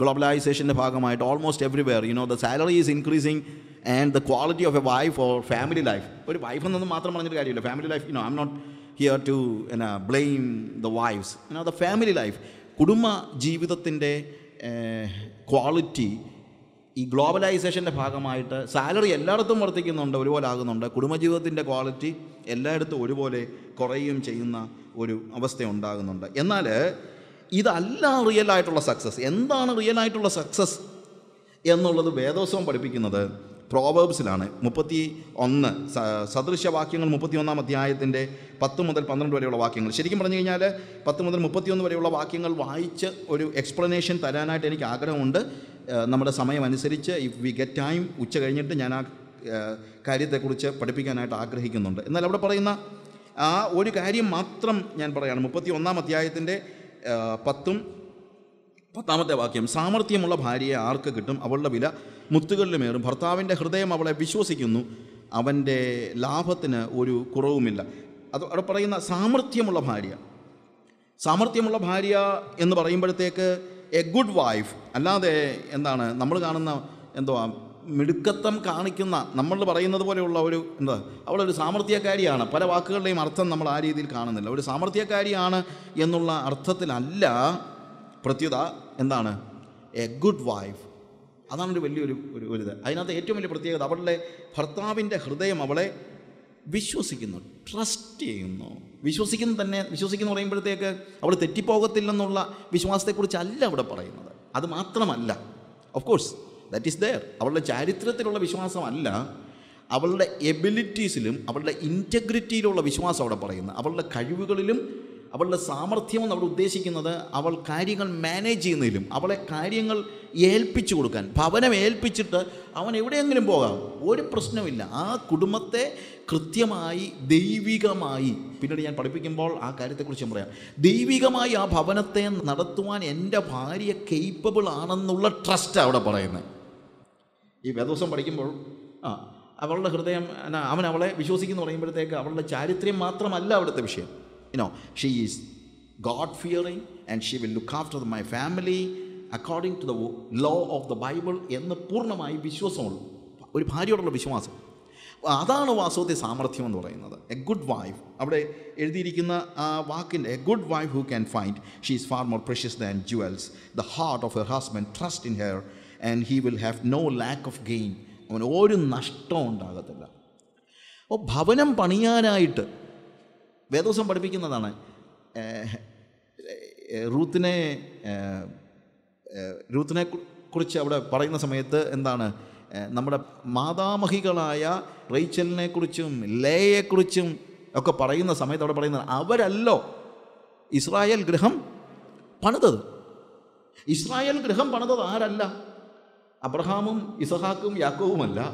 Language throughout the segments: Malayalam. globalization almost everywhere, you know, the salary is increasing and the quality of a wife or family life. But wife and family life, you know, I'm not here to blame the wives. You know, the family life, Kuduma Jeevithathinte quality. Globalization salary quality real success. Real success Proverbs explanation if we get time, a good wife, Allade Endana, Namalana and the Midukatam Kanikina, Namalabaray in the Valley, our Samarthia Kariana, Paravaka Lame Arthan Namalari the Kana, the Samarthia Kariana, Yanula Arthatina Pratida Endana, a good wife. Adam will I know the etymology Pratia, the Abale, Partavin de Hrde Mabale, Vishosikin, trusting. Vishwasikin the net, Vishwasikin or Embertaker, or the Tipovatilanula, Vishwasta Kurchala would apparent. Adamatramalla. Of course, that is there. Our charitratical Vishwasamalla, our abilities, our integrity of Vishwasa would apparent, our Kayukulum, our Samarthion of Desik another, our carrying managing ilum, our carrying yell pitchukan, Pavanam yell pitchita, our everything in Boga, what a personavilla, Kudumate. Krithyamai, Devigamai, Pinadi and Padipikim ball, Akarita Kuchambra. Devigamai, Pavanathan, Naratuan, end up highly a capable Ananula trust out of Parana. If ever somebody came, I will look at them and Amanavale, Vishwasikin or Embertake, I will the Charitri Matram allowed at the Vishim. You know, she is God fearing and she will look after my family according to the law of the Bible in the Purnamai Vishwasol. With Hari or Vishwas. A good wife. A good wife who can find. She is far more precious than jewels. The heart of her husband trusts in her and he will have no lack of gain. Namada Mada Mahikalaya, Rachel Nekuruchum, Lay Kuruchum, Okaparina, Samet or Parina, our allo Israel Graham Panada Israel Graham Panada are Allah Abrahamum, Isahakum, Yakum Allah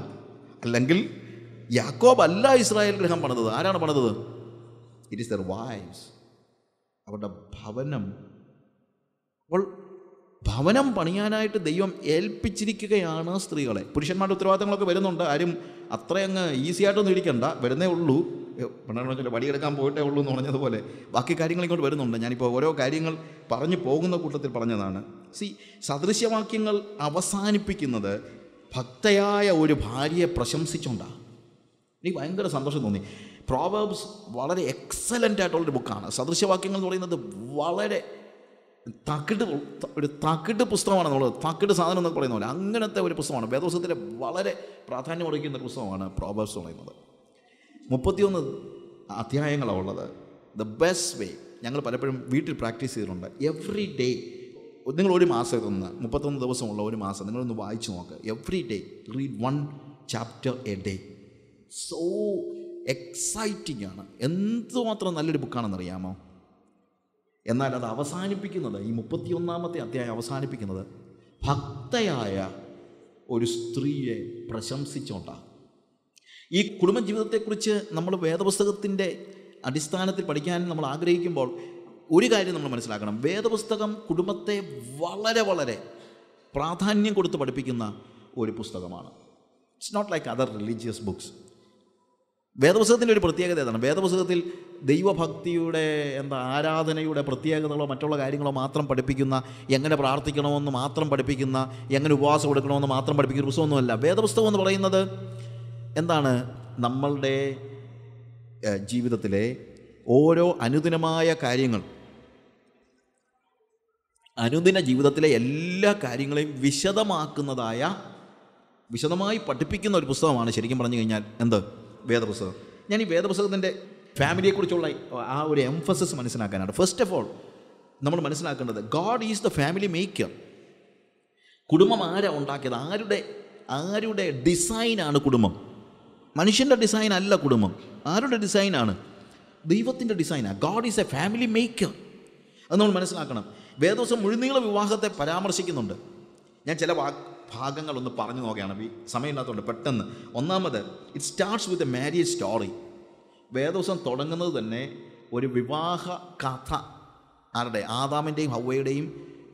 Langil Yakob Allah Israel Graham Panada, Arana Panada. It is their wives. About the Bhavanam. Well, Bhavanam Paniana to the Yom El Pichikayana Striole. Purishan Matuathan Loka Vedanda, Adam Atranga, Isiato Nirikanda, Vedana Ulu, Panaka Badia Campo, Ulun on the Vole, Baki carrying like Vedan, Janipo, carrying Paranipogan, the Kutta Paranana. See, Sadrisha Makingal, Avasani pick another, Pataya would have Hari a Prasham Sichunda. Nivanga Santosoni. Proverbs, Valade excellent at all the Bukana. Sadrisha Makingal, the Valade. Takked Pustamana, Takked Sana, I'm going to tell you Pustamana, whether so that a Valade, Prathan or in the Pustamana, Proverbs or another. Mupation Atiangala, the best way, younger Parapim, we practice it on that every day. Then Lodi Master on that Mupaton, there was some Lodi Master, then on the Waichonka. Every day, read one chapter a day. So exciting, Enthomatra Nalibukan Yama. And that was a sign pick another. You put your Namatia, I was signing pick another. Paktaya or is 3 Prasham Sichonta. He couldn't give the creature number of weather was 13 day. A distant at the Padican, Namagri Kimball, Urigaid in the Namaslagan, Veda was Tagam, Kudumate, Valade Valade, Prathanian Kurutu Padipikina, Uripustagamana. It's not like other religious books. വേദപുസ്തകത്തിൻ്റെ ഒരു പ്രത്യേകത ഏതാണ്? വേദപുസ്തകത്തിൽ ദൈവഭക്തിയുടെ ആരാധനയുടെ പ്രത്യേകതകളോ മറ്റുള്ള കാര്യങ്ങളോ മാത്രം പഠിപ്പിക്കുന്ന, എങ്ങനെ പ്രാർത്ഥിക്കണമെന്ന് മാത്രം പഠിപ്പിക്കുന്ന, എങ്ങനെ ഉപവാസം എടുക്കണമെന്ന് മാത്രം പഠിപ്പിക്കുന്ന പുസ്തകമൊന്നുമല്ല. വേദപുസ്തകം എന്ന് പറയുന്നത് എന്താണ്? നമ്മളുടെ ജീവിതത്തിലെ ഓരോ അനുദിനമായ കാര്യങ്ങൾ, അനുദിന ജീവിതത്തിലെ എല്ലാ കാര്യങ്ങളെയും വിശദമായി പഠിപ്പിക്കുന്ന ഒരു പുസ്തകമാണ് ശരിക്കും പറഞ്ഞു കഴിഞ്ഞാൽ എന്ത്? വേദപുസ്തകം. ഞാൻ ഈ വേദപുസ്തകത്തിൻ്റെ ഫാമിലിയെക്കുറിച്ചുള്ള ആ ഒരു എംഫസിസ് മനസ്സിലാക്കാനാണ്. ഫസ്റ്റ് ഓഫ് ഓൾ നമ്മൾ മനസ്സിലാക്കേണ്ടത് God is the family maker. കുടുംബം ആരാ ഉണ്ടാക്കിയത്? ആരുടെ ഡിസൈനാണ് കുടുംബം? മനുഷ്യൻ്റെ ഡിസൈൻ അല്ല കുടുംബം. ആരുടെ ഡിസൈനാണ്? ദൈവത്തിൻ്റെ ഡിസൈനാണ്. God is a family maker. അത് നമ്മൾ മനസ്സിലാക്കണം. വേദപുസ്തകം മുഴുനീള വിവാഹത്തെ പരാമർശിക്കുന്നുണ്ട്. ഞാൻ ചില ഭാഗങ്ങളൊന്ന് പറഞ്ഞു നോക്കുകയാണ്, സമയമില്ലാത്തതുകൊണ്ട് പെട്ടെന്ന്. ഒന്നാമത്, it starts with a marriage story. വേദപുസ്തകം തുടങ്ങുന്നത് തന്നെ ഒരു വിവാഹ കഥ. ആരുടെ? ആദാമിൻ്റെയും ഹവ്വയുടെയും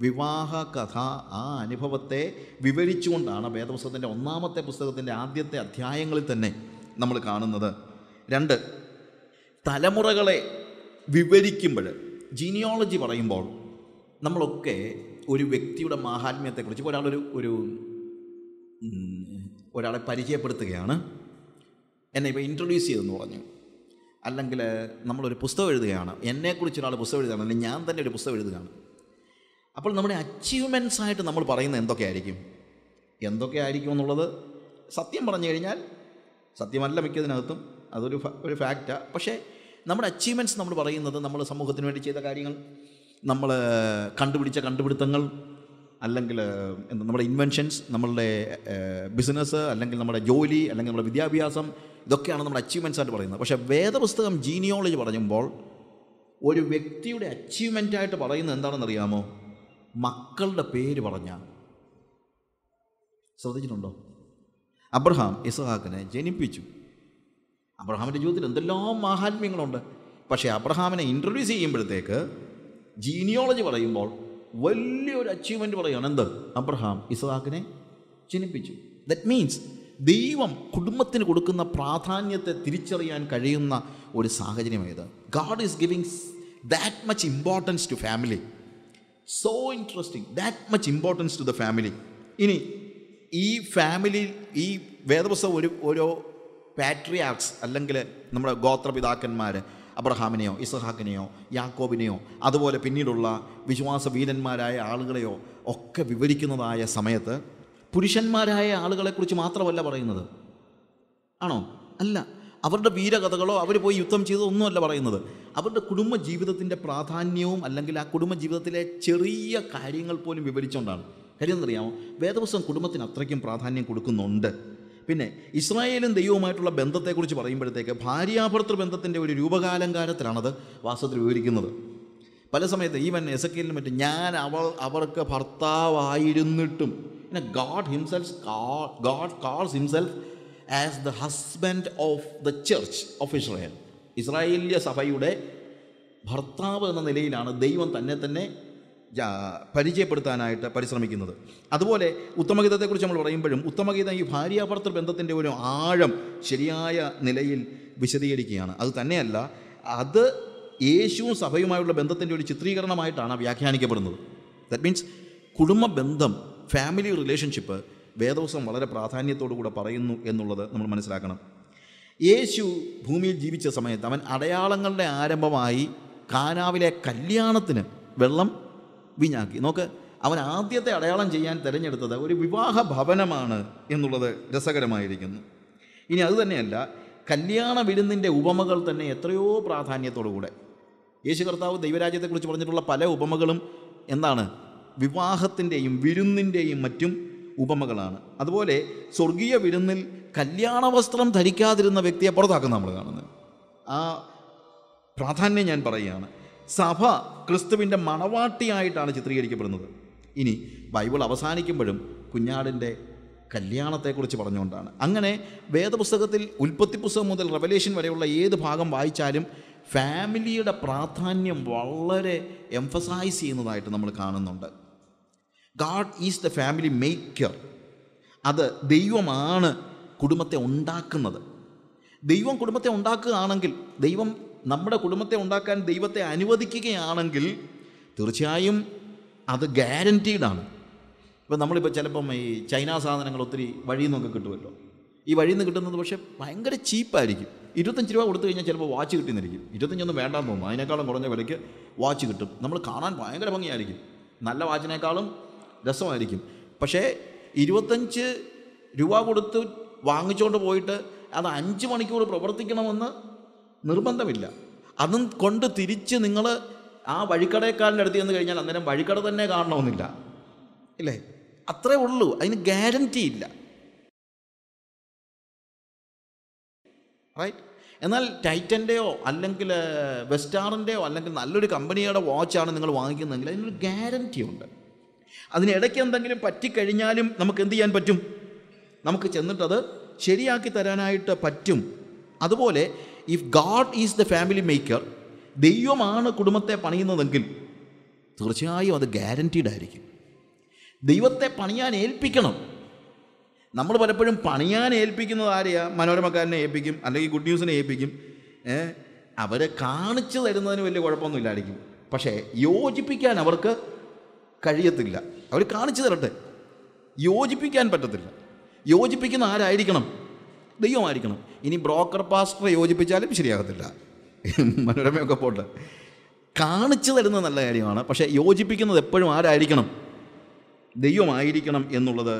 വിവാഹ കഥ. ആ അനുഭവത്തെ വിവരിച്ചുകൊണ്ടാണ് വേദപുസ്തകത്തിൻ്റെ ഒന്നാമത്തെ പുസ്തകത്തിൻ്റെ ആദ്യത്തെ അധ്യായങ്ങളിൽ തന്നെ നമ്മൾ കാണുന്നത്. രണ്ട്, തലമുറകളെ വിവരിക്കുമ്പോൾ, ജീനിയോളജി പറയുമ്പോൾ നമ്മളൊക്കെ ഒരു വ്യക്തിയുടെ മാഹാത്മ്യത്തെക്കുറിച്ച്, ഇപ്പോൾ ഒരാളെ പരിചയപ്പെടുത്തുകയാണ്, എന്നെ ഇപ്പോൾ ഇൻട്രൊഡ്യൂസ് ചെയ്തെന്ന് പറഞ്ഞു, അല്ലെങ്കിൽ നമ്മളൊരു പുസ്തകം എഴുതുകയാണ്, എന്നെക്കുറിച്ച് ഒരാൾ പുസ്തകം എഴുതുകയാണ്, അല്ലെങ്കിൽ ഞാൻ തന്നെ ഒരു പുസ്തകം എഴുതുകയാണ്. അപ്പോൾ നമ്മുടെ അച്ചീവ്മെൻറ്റ്സ് ആയിട്ട് നമ്മൾ പറയുന്നത് എന്തൊക്കെയായിരിക്കും എന്നുള്ളത് സത്യം പറഞ്ഞു കഴിഞ്ഞാൽ സത്യമല്ല മിക്കതിനകത്തും, അതൊരു ഫാക്റ്റാണ്. പക്ഷേ നമ്മുടെ അച്ചീവ്മെൻറ്റ്സ് നമ്മൾ പറയുന്നത് നമ്മൾ സമൂഹത്തിന് വേണ്ടി ചെയ്ത കാര്യങ്ങൾ, നമ്മൾ കണ്ടുപിടിച്ച കണ്ടുപിടുത്തങ്ങൾ, അല്ലെങ്കിൽ നമ്മുടെ ഇൻവെൻഷൻസ്, നമ്മളുടെ ബിസിനസ്, അല്ലെങ്കിൽ നമ്മുടെ ജോലി, അല്ലെങ്കിൽ നമ്മുടെ വിദ്യാഭ്യാസം, ഇതൊക്കെയാണ് നമ്മുടെ അച്ചീവ്മെൻറ്റ്സ് ആയിട്ട് പറയുന്നത്. പക്ഷേ വേദപുസ്തകം ജീനിയോളജി പറയുമ്പോൾ ഒരു വ്യക്തിയുടെ അച്ചീവ്മെൻറ്റായിട്ട് പറയുന്നത് എന്താണെന്നറിയാമോ? മക്കളുടെ പേര് പറഞ്ഞാണ്. ശ്രദ്ധിച്ചിട്ടുണ്ടോ? അബ്രഹാം ഇസഹാക്കിനെ ജനിപ്പിച്ചു. അബ്രഹാമിൻ്റെ ജീവിതത്തിൽ എന്തെല്ലാം മാഹാത്മ്യങ്ങളുണ്ട്. പക്ഷേ അബ്രഹാമിനെ ഇൻട്രൊഡ്യൂസ് ചെയ്യുമ്പോഴത്തേക്ക് ജീനിയോളജി പറയുമ്പോൾ വലിയൊരു അച്ചീവ്മെൻറ്റ് പറയുകയാണ്. എന്ത്? അബ്രഹാം ഇസഹാക്കിനെ ജനിപ്പിച്ചു. ദറ്റ് മീൻസ് ദൈവം കുടുംബത്തിന് കൊടുക്കുന്ന പ്രാധാന്യത്തെ തിരിച്ചറിയാൻ കഴിയുന്ന ഒരു സാഹചര്യമായത്. God is giving that much importance to family. So interesting. That much importance to the family. ഇനി ഈ ഫാമിലി, ഈ വേദപുസ്തകം ഓരോ പാട്രിയാർക്സ്, അല്ലെങ്കിൽ നമ്മുടെ ഗോത്രപിതാക്കന്മാർ, അബ്രഹാമിനെയോ ഇസഹാക്കിനെയോ യാക്കോബിനെയോ അതുപോലെ പിന്നീടുള്ള വിശ്വാസ വീരന്മാരായ ആളുകളെയോ ഒക്കെ വിവരിക്കുന്നതായ സമയത്ത് പുരുഷന്മാരായ ആളുകളെക്കുറിച്ച് മാത്രമല്ല പറയുന്നത്. ആണോ? അല്ല. അവരുടെ വീരകഥകളോ അവർ പോയി യുദ്ധം ചെയ്തതൊന്നുമല്ല പറയുന്നത്. അവരുടെ കുടുംബജീവിതത്തിൻ്റെ പ്രാധാന്യവും അല്ലെങ്കിൽ ആ കുടുംബജീവിതത്തിലെ ചെറിയ കാര്യങ്ങൾ പോലും വിവരിച്ചുകൊണ്ടാണ്. കാര്യം എന്നറിയാമോ? വേദപുസ്തകം കുടുംബത്തിന് അത്രയ്ക്കും പ്രാധാന്യം കൊടുക്കുന്നുണ്ട്. പിന്നെ ഇസ്രായേലും ദൈവവുമായിട്ടുള്ള ബന്ധത്തെക്കുറിച്ച് പറയുമ്പോഴത്തേക്ക് ഭാര്യാഭർത്തൃ ബന്ധത്തിൻ്റെ ഒരു രൂപകാലങ്കാരത്തിലാണത് വാസ്തവത്തിൽ വിവരിക്കുന്നത്. പല സമയത്ത് ഈവൻ എസെക്കിയേലിനും മറ്റും അവർക്ക് ഭർത്താവായിരുന്നിട്ടും, പിന്നെ God calls himself as the husband of the church of Israel. ഇസ്രായേലിയ സഭയുടെ ഭർത്താവ് എന്ന നിലയിലാണ് ദൈവം തന്നെ പരിചയപ്പെടുത്താനായിട്ട് പരിശ്രമിക്കുന്നത്. അതുപോലെ ഉത്തമഗീതത്തെക്കുറിച്ച് നമ്മൾ പറയുമ്പോഴും ഉത്തമഗീതം ഈ ഭാര്യാഭർത്തൃ ബന്ധത്തിൻ്റെ ഒരു ആഴം ശരിയായ നിലയിൽ വിശദീകരിക്കുകയാണ്. അത് തന്നെയല്ല, അത് യേശുവും സഭയുമായുള്ള ബന്ധത്തിൻ്റെ ഒരു ചിത്രീകരണമായിട്ടാണ് വ്യാഖ്യാനിക്കപ്പെടുന്നത്. ദാറ്റ് മീൻസ് കുടുംബ ബന്ധം, ഫാമിലി റിലേഷൻഷിപ്പ് വേദപുസ്തകം വളരെ പ്രാധാന്യത്തോടു കൂടെ പറയുന്നു എന്നുള്ളത് നമ്മൾ മനസ്സിലാക്കണം. യേശു ഭൂമിയിൽ ജീവിച്ച സമയത്ത് അവൻ അടയാളങ്ങളുടെ ആരംഭമായി കാനാവിലെ കല്യാണത്തിന് വെള്ളം വീഞ്ഞാക്കി. നോക്ക്, അവൻ ആദ്യത്തെ അടയാളം ചെയ്യാൻ തിരഞ്ഞെടുത്തത് ഒരു വിവാഹ ഭവനമാണ് എന്നുള്ളത് രസകരമായിരിക്കുന്നു. ഇനി അതുതന്നെയല്ല, കല്യാണ വിരുന്നിൻ്റെ ഉപമകൾ തന്നെ എത്രയോ പ്രാധാന്യത്തോടുകൂടെ യേശു കർത്താവ് ദൈവരാജ്യത്തെക്കുറിച്ച് പറഞ്ഞിട്ടുള്ള പല ഉപമകളും എന്താണ്? വിവാഹത്തിൻ്റെയും വിരുന്നിൻ്റെയും മറ്റും ഉപമകളാണ്. അതുപോലെ സ്വർഗീയ വിരുന്നിൽ കല്യാണ വസ്ത്രം ധരിക്കാതിരുന്ന വ്യക്തിയെ പുറത്താക്കുന്ന നമ്മൾ കാണുന്നത്. ആ പ്രാധാന്യം ഞാൻ പറയുകയാണ്. സഭ ക്രിസ്തുവിൻ്റെ മണവാട്ടിയായിട്ടാണ് ചിത്രീകരിക്കപ്പെടുന്നത്. ഇനി ബൈബിൾ അവസാനിക്കുമ്പോഴും കുഞ്ഞാടിൻ്റെ കല്യാണത്തെക്കുറിച്ച് പറഞ്ഞുകൊണ്ടാണ്. അങ്ങനെ വേദപുസ്തകത്തിൽ ഉൽപ്പത്തി പുസ്തകം മുതൽ റെവലേഷൻ വരെയുള്ള ഏത് ഭാഗം വായിച്ചാലും ഫാമിലിയുടെ പ്രാധാന്യം വളരെ എംഫസൈസ് ചെയ്യുന്നതായിട്ട് നമ്മൾ കാണുന്നുണ്ട്. God is the family maker. അത് ദൈവമാണ് കുടുംബത്തെ ഉണ്ടാക്കുന്നത്. ദൈവം കുടുംബത്തെ ഉണ്ടാക്കുകയാണെങ്കിൽ, ദൈവം നമ്മുടെ കുടുംബത്തെ ഉണ്ടാക്കാൻ ദൈവത്തെ അനുവദിക്കുകയാണെങ്കിൽ തീർച്ചയായും അത് ഗ്യാരൻറ്റീഡാണ്. ഇപ്പം നമ്മളിപ്പോൾ ചിലപ്പം ഈ ചൈന സാധനങ്ങൾ ഒത്തിരി വഴിയിൽ നിന്നൊക്കെ കിട്ടുമല്ലോ. ഈ വഴിയിൽ നിന്ന് കിട്ടുന്നത് പക്ഷേ ഭയങ്കര ചീപ്പായിരിക്കും. 25 രൂപ കൊടുത്തു കഴിഞ്ഞാൽ ചിലപ്പോൾ വാച്ച് കിട്ടിയെന്നിരിക്കും. 25 ഒന്നും വേണ്ടാന്ന് തോന്നുന്നു, അതിനേക്കാളും കുറഞ്ഞ വിലയ്ക്ക് വാച്ച് കിട്ടും. നമ്മൾ കാണാൻ ഭയങ്കര ഭംഗിയായിരിക്കും, നല്ല വാച്ചിനേക്കാളും രസമായിരിക്കും. പക്ഷേ 25 രൂപ കൊടുത്ത് വാങ്ങിച്ചുകൊണ്ട് പോയിട്ട് അത് 5 മണിക്കൂർ പ്രവർത്തിക്കണമെന്ന് നിർബന്ധമില്ല. അതും കൊണ്ട് തിരിച്ച് നിങ്ങൾ ആ വഴിക്കടയെക്കാളിൻ്റെ അടുത്ത് ചെന്ന് കഴിഞ്ഞാൽ അന്നേരം വഴിക്കട തന്നെ കാണണമെന്നില്ല, ഇല്ലേ? അത്രേ ഉള്ളൂ, അതിന് ഗ്യാരൻറ്റി ഇല്ല, റൈറ്റ്? എന്നാൽ ടൈറ്റൻ്റെയോ അല്ലെങ്കിൽ വെസ്റ്റാറിൻ്റെയോ അല്ലെങ്കിൽ നല്ലൊരു കമ്പനിയുടെ വാച്ചാണ് നിങ്ങൾ വാങ്ങിക്കുന്നതെങ്കിൽ അതിനൊരു ഗ്യാരൻറ്റി ഉണ്ട്. അതിനിടയ്ക്ക് എന്തെങ്കിലും പറ്റിക്കഴിഞ്ഞാലും നമുക്ക് എന്ത് ചെയ്യാൻ പറ്റും? നമുക്ക് ചെന്നിട്ടത് ശരിയാക്കി തരാനായിട്ട് പറ്റും. അതുപോലെ if God is the family maker, ദൈവമാണ് കുടുംബത്തെ പണിയുന്നതെങ്കിൽ തീർച്ചയായും അത് ഗ്യാരൻറ്റീഡ് ആയിരിക്കും. ദൈവത്തെ പണിയാൻ ഏൽപ്പിക്കണം. നമ്മൾ പലപ്പോഴും പണിയാൻ ഏൽപ്പിക്കുന്നത് ആരെയാണ്? മനോരമക്കാരനെ ഏൽപ്പിക്കും, അല്ലെങ്കിൽ ഗുഡ് ന്യൂസിനെ ഏൽപ്പിക്കും. അവരെ കാണിച്ചു തരുന്നതിന് വലിയ കുഴപ്പമൊന്നും ഇല്ലായിരിക്കും, പക്ഷേ യോജിപ്പിക്കാൻ അവർക്ക് കഴിയത്തില്ല. അവർ കാണിച്ചു തരട്ടെ, യോജിപ്പിക്കാൻ പറ്റത്തില്ല. യോജിപ്പിക്കുന്ന ആരായിരിക്കണം? ദൈവമായിരിക്കണം. ഇനി ബ്രോക്കർ പാസ്റ്ററെ യോജിപ്പിച്ചാലും ശരിയാകത്തില്ല, മനോരമയൊക്കെ പോട്ടെ. കാണിച്ചു തരുന്നത് നല്ല കാര്യമാണ്, പക്ഷേ യോജിപ്പിക്കുന്നത് എപ്പോഴും ആരായിരിക്കണം? ദൈവമായിരിക്കണം എന്നുള്ളത്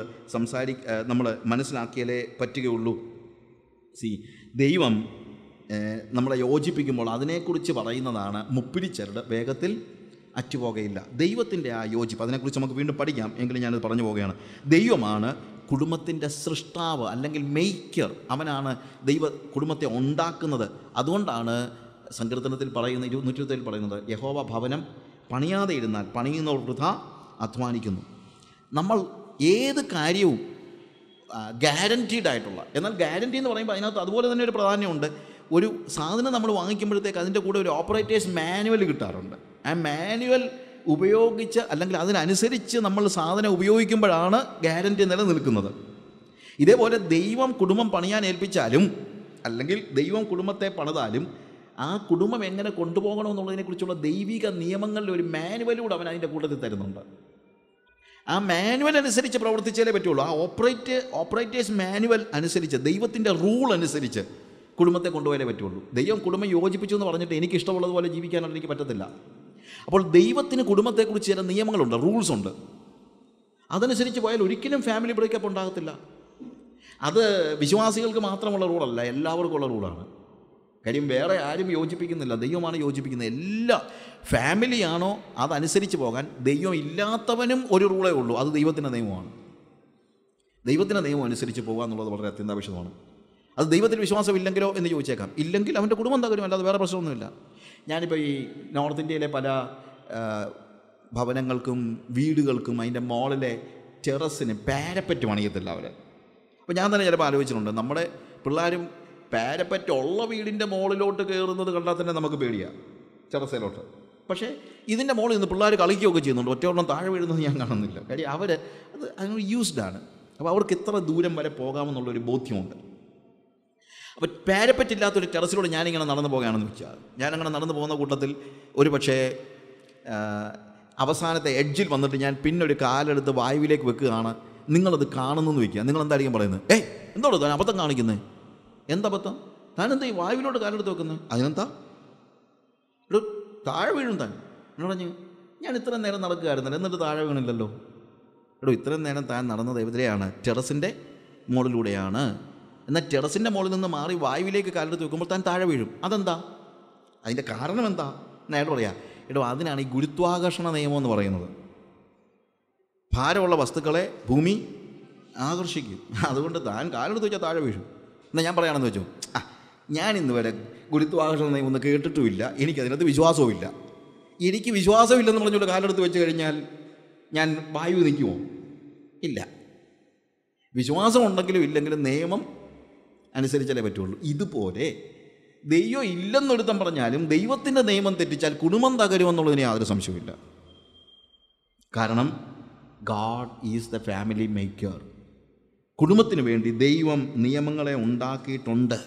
നമ്മൾ മനസ്സിലാക്കിയാലേ പറ്റുകയുള്ളൂ. ദൈവം നമ്മളെ യോജിപ്പിക്കുമ്പോൾ അതിനെക്കുറിച്ച് പറയുന്നതാണ് മുപ്പിരിച്ചരുടെ വേഗത്തിൽ അറ്റുപോകയില്ല. ദൈവത്തിൻ്റെ ആ യോജിപ്പ്, അതിനെക്കുറിച്ച് നമുക്ക് വീണ്ടും പഠിക്കാം, എങ്കിലും ഞാനത് പറഞ്ഞു പോവുകയാണ്. ദൈവമാണ് കുടുംബത്തിൻ്റെ സൃഷ്ടാവ് അല്ലെങ്കിൽ മെയ്ക്കർ. അവനാണ് ദൈവ കുടുംബത്തെ ഉണ്ടാക്കുന്നത്. അതുകൊണ്ടാണ് സങ്കീർത്തനത്തിൽ പറയുന്ന 120ൽ പറയുന്നത്, യഹോവ ഭവനം പണിയാതെ ഇരുന്നാൽ പണിയുന്നവർ വൃഥ അധ്വാനിക്കുന്നു. നമ്മൾ ഏത് കാര്യവും ഗ്യാരൻറ്റീഡ് ആയിട്ടുള്ള, എന്നാൽ ഗ്യാരൻറ്റി എന്ന് പറയുമ്പോൾ അതിനകത്ത് അതുപോലെ തന്നെ ഒരു പ്രാധാന്യമുണ്ട്. ഒരു സാധനം നമ്മൾ വാങ്ങിക്കുമ്പോഴത്തേക്ക് അതിൻ്റെ കൂടെ ഒരു ഓപ്പറേറ്റേഴ്സ് മാനുവൽ കിട്ടാറുണ്ട്. ആ മാനുവൽ ഉപയോഗിച്ച് അല്ലെങ്കിൽ അതിനനുസരിച്ച് നമ്മൾ സാധനം ഉപയോഗിക്കുമ്പോഴാണ് ഗ്യാരൻറ്റി നിലനിൽക്കുന്നത്. ഇതേപോലെ ദൈവം കുടുംബം പണിയാൻ ഏൽപ്പിച്ചാലും അല്ലെങ്കിൽ ദൈവം കുടുംബത്തെ പണിതാലും ആ കുടുംബം എങ്ങനെ കൊണ്ടുപോകണമെന്നുള്ളതിനെക്കുറിച്ചുള്ള ദൈവിക നിയമങ്ങളിൽ ഒരു മാനുവലൂടെ അവൻ അതിൻ്റെ കൂട്ടത്തിൽ തരുന്നുണ്ട്. ആ മാനുവൽ അനുസരിച്ച് പ്രവർത്തിച്ചാലേ പറ്റുള്ളൂ. ആ ഓപ്പറേറ്റേഴ്സ് മാനുവൽ അനുസരിച്ച്, ദൈവത്തിൻ്റെ റൂൾ അനുസരിച്ച് കുടുംബത്തെ കൊണ്ടുപോയാലേ പറ്റുള്ളൂ. ദൈവം കുടുംബം യോജിപ്പിച്ചു എന്ന് പറഞ്ഞിട്ട് എനിക്കിഷ്ടമുള്ളതുപോലെ ജീവിക്കാനായിട്ട് എനിക്ക് പറ്റത്തില്ല. അപ്പോൾ ദൈവത്തിന് കുടുംബത്തെക്കുറിച്ച് ചില നിയമങ്ങളുണ്ട്, റൂൾസ് ഉണ്ട്. അതനുസരിച്ച് പോയാൽ ഒരിക്കലും ഫാമിലി ബ്രേക്കപ്പ് ഉണ്ടാകത്തില്ല. അത് വിശ്വാസികൾക്ക് മാത്രമുള്ള റൂളല്ല, എല്ലാവർക്കും ഉള്ള റൂളാണ്. കാര്യം വേറെ ആരും യോജിപ്പിക്കുന്നില്ല, ദൈവമാണ് യോജിപ്പിക്കുന്നത്. എല്ലാ ഫാമിലിയാണോ അതനുസരിച്ച് പോകാൻ ദൈവം ഇല്ലാത്തവനും ഒരു റൂളേ ഉള്ളൂ, അത് ദൈവത്തിൻ്റെ നിയമമാണ്. ദൈവത്തിൻ്റെ നിയമം അനുസരിച്ച് പോകുക എന്നുള്ളത് വളരെ അത്യന്താപേക്ഷിതമാണ്. അത് ദൈവത്തിൽ വിശ്വാസമില്ലെങ്കിലോ എന്ന് ചോദിച്ചേക്കാം. ഇല്ലെങ്കിൽ അവൻ്റെ കുടുംബം തകരും, അല്ലാതെ വേറെ പ്രശ്നമൊന്നുമില്ല. ഞാനിപ്പോൾ ഈ നോർത്ത് ഇന്ത്യയിലെ പല ഭവനങ്ങൾക്കും വീടുകൾക്കും അതിൻ്റെ മോളിലെ ടെറസിന് പാരപ്പറ്റ് പണിയത്തില്ല അവർ. അപ്പോൾ ഞാൻ തന്നെ ചിലപ്പോൾ ആലോചിച്ചിട്ടുണ്ട്, നമ്മുടെ പിള്ളേരും പാരപ്പറ്റുള്ള വീടിൻ്റെ മുകളിലോട്ട് കയറുന്നത് കണ്ടാൽ തന്നെ നമുക്ക് പേടിയാണ്, ടെറസിലോട്ട്. പക്ഷേ ഇതിൻ്റെ മുകളിൽ നിന്ന് പിള്ളേർ കളിക്കുകയൊക്കെ ചെയ്യുന്നുണ്ട്, ഒറ്റയോളം താഴെ വീഴുന്നത് ഞാൻ കാണുന്നില്ല. കാര്യം അവർ അത് അതിനോട് യൂസ്ഡാണ്. അപ്പോൾ അവർക്ക് ഇത്ര ദൂരം വരെ പോകാമെന്നുള്ളൊരു ബോധ്യമുണ്ട്. അപ്പോൾ പാരപ്പറ്റില്ലാത്തൊരു ടെറസിലൂടെ ഞാനിങ്ങനെ നടന്നു പോകുകയാണെന്ന് വെച്ചാൽ, ഞാനങ്ങനെ നടന്നു പോകുന്ന കൂട്ടത്തിൽ ഒരു പക്ഷേ അവസാനത്തെ എഡ്ജിൽ വന്നിട്ട് ഞാൻ പിന്നൊരു കാലെടുത്ത് വായുവിലേക്ക് വെക്കുകയാണ്. നിങ്ങളത് കാണുന്നെന്ന് വയ്ക്കുക, നിങ്ങളെന്തായിരിക്കും പറയുന്നത്? എന്തോടോ താൻ അബദ്ധം കാണിക്കുന്നത്? എന്തബദ്ധം? താനെന്താ ഈ വായുവിലോട്ട് കാലെടുത്ത് വെക്കുന്നത്? അതിനെന്താ, ഒരു താഴെ വീഴും താൻ. എന്നോട് പറഞ്ഞു, ഞാൻ ഇത്രയും നേരം നടക്കുകയായിരുന്നല്ലോ, എന്നിട്ട് താഴെ വീണില്ലല്ലോ. എടോ, ഇത്രയും നേരം താൻ നടന്നത് എവിടെയാണ്? ടെറസിൻ്റെ മുകളിലൂടെയാണ്. എന്നാൽ ടെറസിൻ്റെ മുകളിൽ നിന്ന് മാറി വായുവിലേക്ക് കാലെടുത്ത് വെക്കുമ്പോൾ താൻ താഴെ വീഴും. അതെന്താ, അതിൻ്റെ കാരണം എന്താ? ഞാൻ എടോ പറയാം, എടോ അതിനാണ് ഈ ഗുരുത്വാകർഷണ നിയമം എന്ന് പറയുന്നത്. ഭാരമുള്ള വസ്തുക്കളെ ഭൂമി ആകർഷിക്കും, അതുകൊണ്ട് താൻ കാലെടുത്ത് വെച്ചാൽ താഴെ വീഴും. എന്നാൽ ഞാൻ പറയുകയാണെന്ന് വെച്ചു, ഞാൻ ഇന്ന് വരെ ഗുരുത്വാകർഷണ നിയമം ഒന്നും കേട്ടിട്ടുമില്ല, എനിക്കതിനകത്ത് വിശ്വാസവുമില്ല. എനിക്ക് വിശ്വാസമില്ലെന്ന് പറഞ്ഞുകൊണ്ട് കാലെടുത്ത് വെച്ച് കഴിഞ്ഞാൽ ഞാൻ വായു നിൽക്കുമോ? ഇല്ല. വിശ്വാസം ഉണ്ടെങ്കിലും ഇല്ലെങ്കിലും നിയമം അനുസരിച്ചാലേ പറ്റുള്ളൂ. ഇതുപോലെ ദൈവം ഇല്ലെന്നൊരുത്തം പറഞ്ഞാലും ദൈവത്തിൻ്റെ നിയമം തെറ്റിച്ചാൽ കുടുംബം തകരുമെന്നുള്ളതിന് യാതൊരു സംശയമില്ല. കാരണം God is the family maker. കുടുംബത്തിന് വേണ്ടി ദൈവം നിയമങ്ങളെ ഉണ്ടാക്കിയിട്ടുണ്ട്.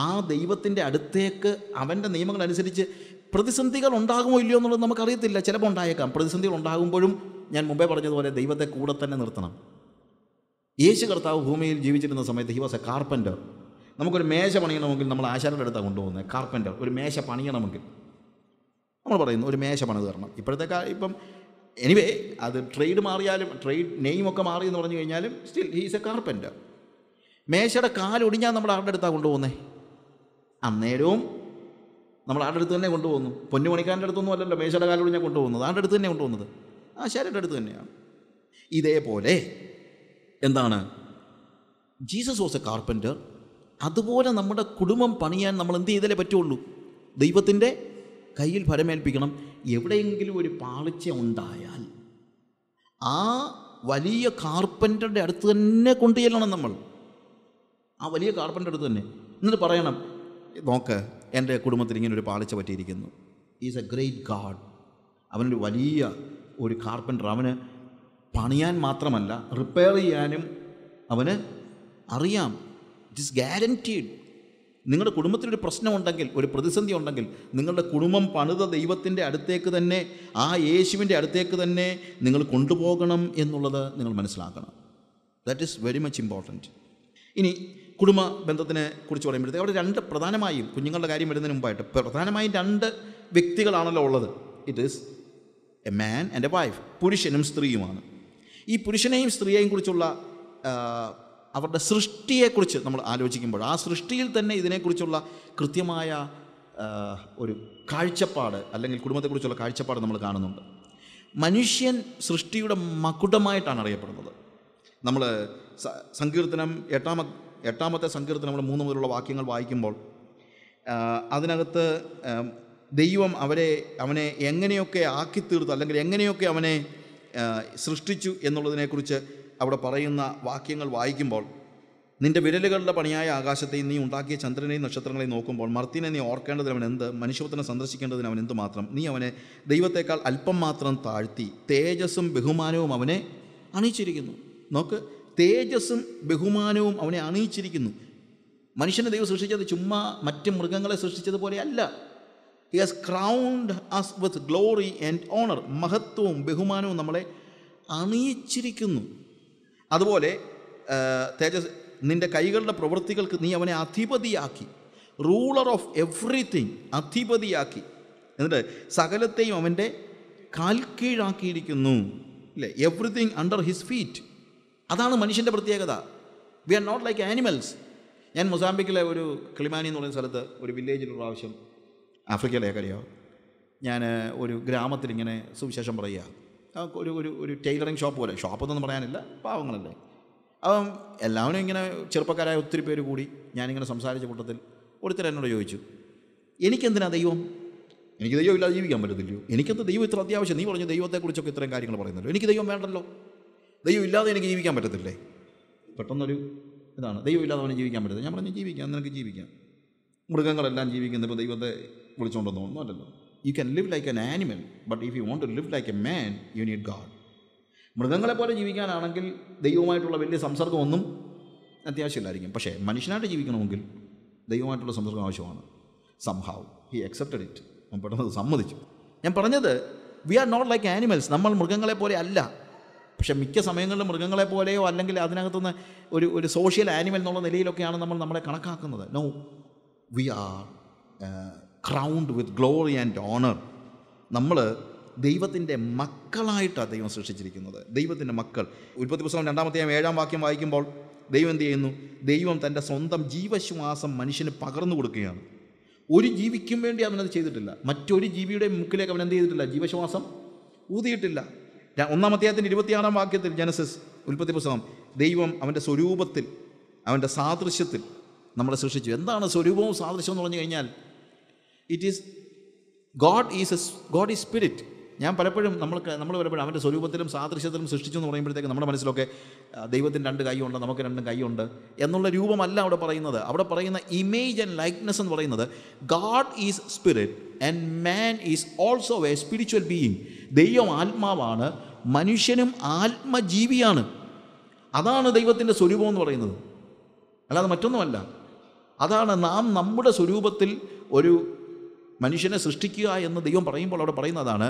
ആ ദൈവത്തിൻ്റെ അടുത്തേക്ക് അവൻ്റെ നിയമങ്ങളനുസരിച്ച് പ്രതിസന്ധികൾ ഉണ്ടാകുമോ ഇല്ലയോ എന്നുള്ളത് നമുക്കറിയത്തില്ല. ചിലപ്പോൾ ഉണ്ടായേക്കാം. പ്രതിസന്ധികൾ ഉണ്ടാകുമ്പോഴും ഞാൻ മുമ്പേ പറഞ്ഞതുപോലെ ദൈവത്തെ കൂടെ തന്നെ നിർത്തണം. യേശു കർത്താവ് ഭൂമിയിൽ ജീവിച്ചിരുന്ന സമയത്ത് ഹി വാസ് എ കാർപ്പൻ്റർ. നമുക്കൊരു മേശ പണിയണമെങ്കിൽ നമ്മൾ ആശാരിയുടെ അടുത്താണ് കൊണ്ടുപോകുന്നത്. കാർപ്പൻ്റർ ഒരു മേശ പണിയണമെങ്കിൽ നമ്മൾ പറയുന്നു ഒരു മേശ പണിത് തരണം. ഇപ്പോഴത്തേക്കാ ഇപ്പം എനിവേ അത് ട്രേഡ് മാറിയാലും ട്രേഡ് നെയിമൊക്കെ മാറി എന്ന് പറഞ്ഞു കഴിഞ്ഞാലും still he is a carpenter. മേശയുടെ കാലൊടിഞ്ഞാൽ നമ്മൾ ആരുടെ അടുത്താണ് കൊണ്ടുപോകുന്നത്? അന്നേരവും നമ്മൾ ആരുടെ അടുത്ത് തന്നെ കൊണ്ടുപോകുന്നു. പൊന്നുമണിക്കാരൻ്റെ അടുത്തൊന്നും അല്ലല്ലോ മേശയുടെ കാലൊടിഞ്ഞാൽ കൊണ്ടുപോകുന്നത്. ആരുടെ അടുത്ത് തന്നെ കൊണ്ടുപോകുന്നത് ആശാരിയുടെ അടുത്ത് തന്നെയാണ്. ഇതേപോലെ എന്താണ്, ജീസസ് വാസ് എ കാർപ്പൻ്റർ. അതുപോലെ നമ്മുടെ കുടുംബം പണിയാൻ നമ്മൾ എന്ത് ചെയ്താലേ പറ്റുള്ളൂ? ദൈവത്തിൻ്റെ കയ്യിൽ ഫലമേൽപ്പിക്കണം. എവിടെയെങ്കിലും ഒരു പാളിച്ച ഉണ്ടായാൽ ആ വലിയ കാർപ്പൻ്ററുടെ അടുത്ത് തന്നെ കൊണ്ടു ചെല്ലണം. നമ്മൾ ആ വലിയ കാർപ്പൻ്ററുടെ അടുത്ത് തന്നെ എന്നിട്ട് പറയണം, നോക്ക് എൻ്റെ കുടുംബത്തിൽ ഇങ്ങനെ ഒരു പാളിച്ച പറ്റിയിരിക്കുന്നു. Is a great God. അവനൊരു വലിയ ഒരു കാർപ്പൻ്റർ. അവന് പണിയാൻ മാത്രമല്ല റിപ്പയർ ചെയ്യാനും അവന് അറിയാം. It is guaranteed. നിങ്ങളുടെ കുടുംബത്തിലൊരു പ്രശ്നമുണ്ടെങ്കിൽ, ഒരു പ്രതിസന്ധി ഉണ്ടെങ്കിൽ, നിങ്ങളുടെ കുടുംബം പണിത ദൈവത്തിൻ്റെ അടുത്തേക്ക് തന്നെ, ആ യേശുവിൻ്റെ അടുത്തേക്ക് തന്നെ നിങ്ങൾ കൊണ്ടുപോകണം എന്നുള്ളത് നിങ്ങൾ മനസ്സിലാക്കണം. That is very much important. ഇനി കുടുംബ ബന്ധത്തിനെ കുറിച്ച് പറയുമ്പോഴത്തേക്ക് അവിടെ രണ്ട് പ്രധാനമായും, കുഞ്ഞുങ്ങളുടെ കാര്യം വരുന്നതിന് മുമ്പായിട്ട്, പ്രധാനമായും രണ്ട് വ്യക്തികളാണല്ലോ ഉള്ളത്. It is a man and a wife. പുരുഷനും സ്ത്രീയുമാണ്. ഈ പുരുഷനെയും സ്ത്രീയെയും കുറിച്ചുള്ള അവരുടെ സൃഷ്ടിയെക്കുറിച്ച് നമ്മൾ ആലോചിക്കുമ്പോൾ, ആ സൃഷ്ടിയിൽ തന്നെ ഇതിനെക്കുറിച്ചുള്ള കൃത്യമായ ഒരു കാഴ്ചപ്പാട്, അല്ലെങ്കിൽ കുടുംബത്തെക്കുറിച്ചുള്ള കാഴ്ചപ്പാട് നമ്മൾ കാണുന്നുണ്ട്. മനുഷ്യൻ സൃഷ്ടിയുടെ മകുടമായിട്ടാണ് അറിയപ്പെടുന്നത്. നമ്മൾ സങ്കീർത്തനം എട്ടാമത്തെ സങ്കീർത്തനം നമ്മൾ 3 മുതലുള്ള വാക്യങ്ങൾ വായിക്കുമ്പോൾ അതിനകത്ത് ദൈവം അവനെ എങ്ങനെയൊക്കെ ആക്കിത്തീർത്തു, അല്ലെങ്കിൽ എങ്ങനെയൊക്കെ അവനെ സൃഷ്ടിച്ചു എന്നുള്ളതിനെക്കുറിച്ച് അവിടെ പറയുന്ന വാക്യങ്ങൾ വായിക്കുമ്പോൾ, നിൻ്റെ വിരലുകളുടെ പണിയായ ആകാശത്തെയും നീ ഉണ്ടാക്കിയ ചന്ദ്രനെയും നക്ഷത്രങ്ങളെയും നോക്കുമ്പോൾ മർത്തിനെ നീ ഓർക്കേണ്ടതിന് അവൻ എന്ത്, മനുഷ്യപുത്രനെ സന്ദർശിക്കേണ്ടതിന് അവൻ എന്ത് മാത്രം. നീ അവനെ ദൈവത്തെക്കാൾ അല്പം മാത്രം താഴ്ത്തി തേജസ്സും ബഹുമാനവും അവനെ അണിയിച്ചിരിക്കുന്നു. നോക്ക്, തേജസ്സും ബഹുമാനവും അവനെ അണിയിച്ചിരിക്കുന്നു. മനുഷ്യനെ ദൈവം സൃഷ്ടിച്ചത് ചുമ്മാ മറ്റ് മൃഗങ്ങളെ സൃഷ്ടിച്ചതുപോലെയല്ല. He has crowned us with glory and honor. മഹത്വവും ബഹുമാനവും നമ്മളെ അണിയിച്ചിരിക്കുന്നു. അതുപോലെ തേജസ്, നിൻ്റെ കൈകളുടെ പ്രവൃത്തികൾക്ക് നീ അവനെ അധിപതിയാക്കി. റൂളർ ഓഫ് എവ്രിതിങ്, അധിപതിയാക്കി. എന്നിട്ട് സകലത്തെയും അവൻ്റെ കാൽക്കീഴാക്കിയിരിക്കുന്നു. അല്ലേ, എവ്രിതിങ് അണ്ടർ ഹിസ് ഫീറ്റ്. അതാണ് മനുഷ്യൻ്റെ പ്രത്യേകത. We are not like animals. ഞാൻ മൊസാമ്പിക്കിലെ ഒരു കിളിമാനി എന്ന് പറയുന്ന സ്ഥലത്ത്, ഒരു വില്ലേജിലുള്ള പ്രാവശ്യം, ആഫ്രിക്കയിലെ കറിയോ, ഞാൻ ഒരു ഗ്രാമത്തിലിങ്ങനെ സുവിശേഷം പറയുക, ഒരു ടൈലറിങ് ഷോപ്പ് പോലെ, ഷോപ്പൊന്നും പറയാനില്ല, പാവങ്ങളല്ലേ. അപ്പം എല്ലാവരും ഇങ്ങനെ ചെറുപ്പക്കാരായ ഒത്തിരി പേര് കൂടി ഞാനിങ്ങനെ സംസാരിച്ച കൂട്ടത്തിൽ ഒരുത്തരം എന്നോട് ചോദിച്ചു, എനിക്കെന്തിനാ ദൈവം? എനിക്ക് ദൈവം ഇല്ലാതെ ജീവിക്കാൻ പറ്റത്തില്ലയോ? എനിക്കെന്ത് ദൈവം ഇത്ര അത്യാവശ്യം? നീ പറഞ്ഞു ദൈവത്തെക്കുറിച്ചൊക്കെ ഇത്രയും കാര്യങ്ങൾ പറയുന്നല്ലോ, എനിക്ക് ദൈവം വേണ്ടല്ലോ, ദൈവം ഇല്ലാതെ എനിക്ക് ജീവിക്കാൻ പറ്റത്തില്ലേ? പെട്ടെന്നൊരു ഇതാണ്, ദൈവം ഇല്ലാതെ അവന് ജീവിക്കാൻ പറ്റത്തില്ല. ഞാൻ പറഞ്ഞു, ജീവിക്കാം, നിനക്ക് ജീവിക്കാം. മൃഗങ്ങളെല്ലാം ജീവിക്കുന്നത് ഇപ്പോൾ ദൈവത്തെ വിളിച്ചുകൊണ്ടെന്ന് തോന്നുന്നല്ലോ. You can live like an animal, but if you want to live like a man you need God. മൃഗങ്ങളെപ്പോലെ ജീവിക്കാനാണെങ്കിൽ ദൈവവുമായിട്ടുള്ള വലിയ സംസർഗമൊന്നും അത്യാവശ്യമില്ലായിരിക്കും. പക്ഷേ മനുഷ്യനായിട്ട് ജീവിക്കണമെങ്കിൽ ദൈവമായിട്ടുള്ള സംസർഗം ആവശ്യമാണ്. Somehow he accepted it. അവൻ പെട്ടെന്ന് സമ്മതിച്ചു. ഞാൻ പറഞ്ഞത്, we are not like animals. നമ്മൾ മൃഗങ്ങളെപ്പോലെ അല്ല. പക്ഷേ മിക്ക സമയങ്ങളിലും മൃഗങ്ങളെപ്പോലെയോ അല്ലെങ്കിൽ അതിനകത്തുനിന്ന് ഒരു സോഷ്യൽ ആനിമൽ എന്നുള്ള നിലയിലൊക്കെയാണ് നമ്മൾ നമ്മളെ കണക്കാക്കുന്നത്. No, we are crowned with glory and honor. നമ്മൾ ദൈവത്തിൻ്റെ മക്കളായിട്ടാണ് ദൈവം സൃഷ്ടിച്ചിരിക്കുന്നത്, ദൈവത്തിൻ്റെ മക്കൾ. ഉൽപ്പത്തി പുസ്തകം 2:7 വാക്യം വായിക്കുമ്പോൾ ദൈവം എന്ത് ചെയ്യുന്നു? ദൈവം തൻ്റെ സ്വന്തം ജീവശ്വാസം മനുഷ്യന് പകർന്നു കൊടുക്കുകയാണ്. ഒരു ജീവിക്കും വേണ്ടി അവനത് ചെയ്തിട്ടില്ല. മറ്റൊരു ജീവിയുടെ മുക്കിലേക്ക് അവൻ എന്ത് ചെയ്തിട്ടില്ല? ജീവശ്വാസം ഊതിയിട്ടില്ല. 1 26 വാക്യത്തിൽ, ജനസിസ് ഉൽപ്പത്തി പുസ്തകം, ദൈവം അവൻ്റെ സ്വരൂപത്തിൽ, അവൻ്റെ സാദൃശ്യത്തിൽ നമ്മളെ സൃഷ്ടിച്ചു. എന്താണ് സ്വരൂപവും സാദൃശ്യം എന്ന് പറഞ്ഞു കഴിഞ്ഞാൽ? It is God is spirit. ഞാൻ പലപ്പോഴും നമ്മൾ പലപ്പോഴും അവൻ്റെ സ്വരൂപത്തിലും സാദൃശ്യത്തിലും സൃഷ്ടിച്ചു എന്ന് പറയുമ്പോഴത്തേക്ക് നമ്മുടെ മനസ്സിലൊക്കെ ദൈവത്തിന് 2 കൈയുണ്ട്, നമുക്ക് 2 കൈയുണ്ട് എന്നുള്ള രൂപമല്ല അവിടെ പറയുന്നത്. അവിടെ പറയുന്ന ഇമേജ് ആൻഡ് ലൈക്നെസ് എന്ന് പറയുന്നത് God is spirit and man is also a spiritual being. ദൈവം ആത്മാവാണ്, മനുഷ്യനും ആത്മജീവിയാണ്. അതാണ് ദൈവത്തിൻ്റെ സ്വരൂപം എന്ന് പറയുന്നത്, അല്ലാതെ മറ്റൊന്നുമല്ല. അതാണ് നാം നമ്മുടെ സ്വരൂപത്തിൽ ഒരു മനുഷ്യനെ സൃഷ്ടിക്കുക എന്ന് ദൈവം പറയുമ്പോൾ അവിടെ പറയുന്നതാണ്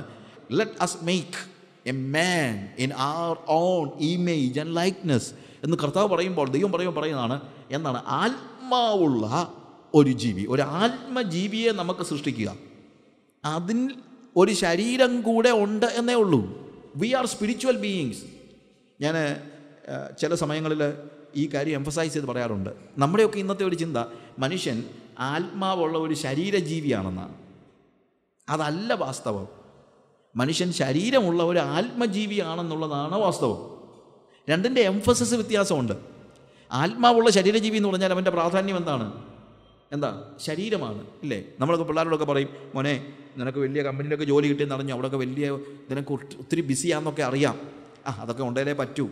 let us make a man in our own image and likeness എന്ന് കർത്താവ് പറയുമ്പോൾ ദൈവം പറയുന്നതാണ് എന്താണ് ആത്മാവുള്ള ഒരു ജീവി, ഒരു ആത്മജീവിയെ നമുക്ക് സൃഷ്ടിക്കുക. അതിൽ ഒരു ശരീരം കൂടെ ഉണ്ട് എന്നേ ഉള്ളൂ. We are spiritual beings. ഞാൻ ചില സമയങ്ങളിൽ ഈ കാര്യം എംഫസൈസ് ചെയ്ത് പറയാറുണ്ട്. നമ്മുടെയൊക്കെ ഇന്നത്തെ ഒരു ചിന്ത മനുഷ്യൻ ആത്മാവുള്ള ഒരു ശരീരജീവിയാണെന്നാണ്. അതല്ല വാസ്തവം. മനുഷ്യൻ ശരീരമുള്ള ഒരു ആത്മജീവിയാണെന്നുള്ളതാണ് വാസ്തവം. രണ്ടിൻ്റെ എംഫസിസ് വ്യത്യാസമുണ്ട്. ആത്മാവുള്ള ശരീരജീവി എന്ന് പറഞ്ഞാൽ അവൻ്റെ പ്രാധാന്യം എന്താ ശരീരമാണ്, ഇല്ലേ? നമ്മളൊക്കെ പിള്ളേരോടൊക്കെ പറയും, മോനെ നിനക്ക് വലിയ കമ്പനിയിലൊക്കെ ജോലി കിട്ടിയെന്ന് അറിഞ്ഞു, അവിടെയൊക്കെ വലിയ നിനക്ക് ഒത്തിരി ബിസിയാണെന്നൊക്കെ അറിയാം, അതൊക്കെ ഉണ്ടേലേ പറ്റൂ,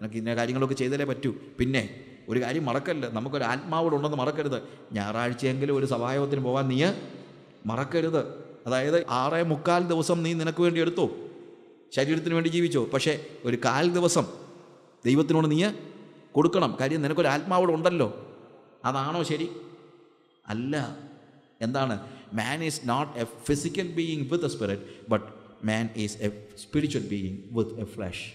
നിനക്ക് ഇന്ന കാര്യങ്ങളൊക്കെ ചെയ്തേലേ പറ്റൂ. പിന്നെ ഒരു കാര്യം മറക്കല്ല, നമുക്കൊരു ആത്മാവോടുണ്ടെന്ന് മറക്കരുത്. ഞായറാഴ്ചയെങ്കിലും ഒരു സഹായത്തിന് പോകാൻ നീ മറക്കരുത്. അതായത് 6.25 ദിവസം നീ നിനക്ക് വേണ്ടി എടുത്തോ, ശരീരത്തിന് വേണ്ടി ജീവിച്ചോ, പക്ഷേ ഒരു കാൽ ദിവസം ദൈവത്തിനോട് നീ കൊടുക്കണം. കാര്യം നിനക്കൊരു ആത്മാവോടുണ്ടല്ലോ. അതാണോ ശരി? അല്ല. എന്താണ്? Man is not a physical being with a spirit, but man is a spiritual being with a flash.